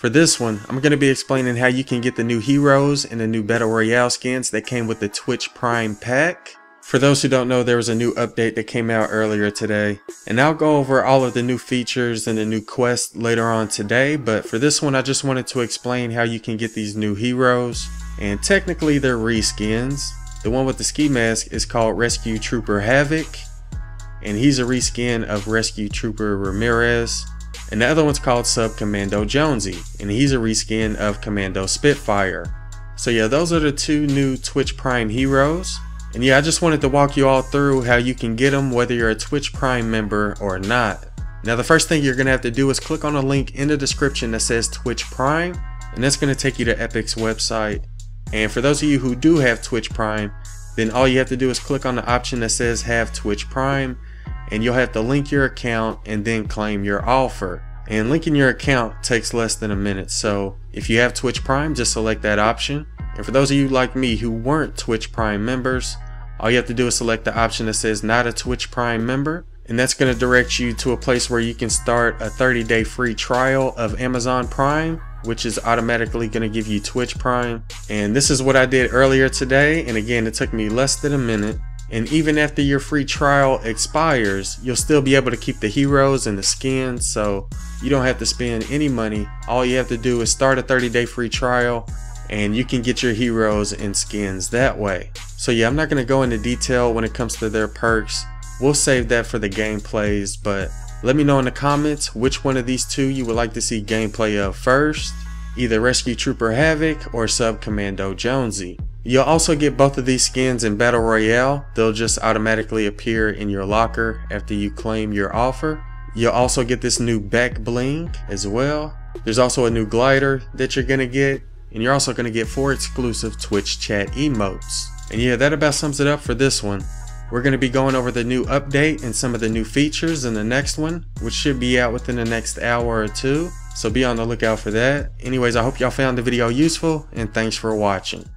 For this one, I'm going to be explaining how you can get the new heroes and the new Battle Royale skins that came with the Twitch Prime pack. For those who don't know, there was a new update that came out earlier today. And I'll go over all of the new features and the new quests later on today, but for this one I just wanted to explain how you can get these new heroes. And technically they're reskins. The one with the ski mask is called Rescue Trooper Havoc, and he's a reskin of Rescue Trooper Ramirez. And the other one's called Sub Commando Jonesy, and he's a reskin of Commando Spitfire. So yeah, those are the two new Twitch Prime heroes. And yeah, I just wanted to walk you all through how you can get them whether you're a Twitch Prime member or not. Now the first thing you're going to have to do is click on a link in the description that says Twitch Prime, and that's going to take you to Epic's website. And for those of you who do have Twitch Prime, then all you have to do is click on the option that says Have Twitch Prime, and you'll have to link your account and then claim your offer. And linking your account takes less than a minute, so if you have Twitch Prime, just select that option. And for those of you like me who weren't Twitch Prime members, all you have to do is select the option that says Not a Twitch Prime member, and that's going to direct you to a place where you can start a 30-day free trial of Amazon Prime, which is automatically going to give you Twitch Prime. And this is what I did earlier today, and again, it took me less than a minute. And even after your free trial expires, you'll still be able to keep the heroes and the skins, so you don't have to spend any money. All you have to do is start a 30-day free trial and you can get your heroes and skins that way. So yeah, I'm not going to go into detail when it comes to their perks. We'll save that for the gameplays, but let me know in the comments which one of these two you would like to see gameplay of first, either Rescue Trooper Havoc or Sub Commando Jonesy. You'll also get both of these skins in Battle Royale. They'll just automatically appear in your locker after you claim your offer. You'll also get this new back bling as well. There's also a new glider that you're going to get, and you're also going to get 4 exclusive Twitch chat emotes. And yeah, that about sums it up for this one. We're going to be going over the new update and some of the new features in the next one, which should be out within the next hour or two, so be on the lookout for that. Anyways, I hope y'all found the video useful, and thanks for watching.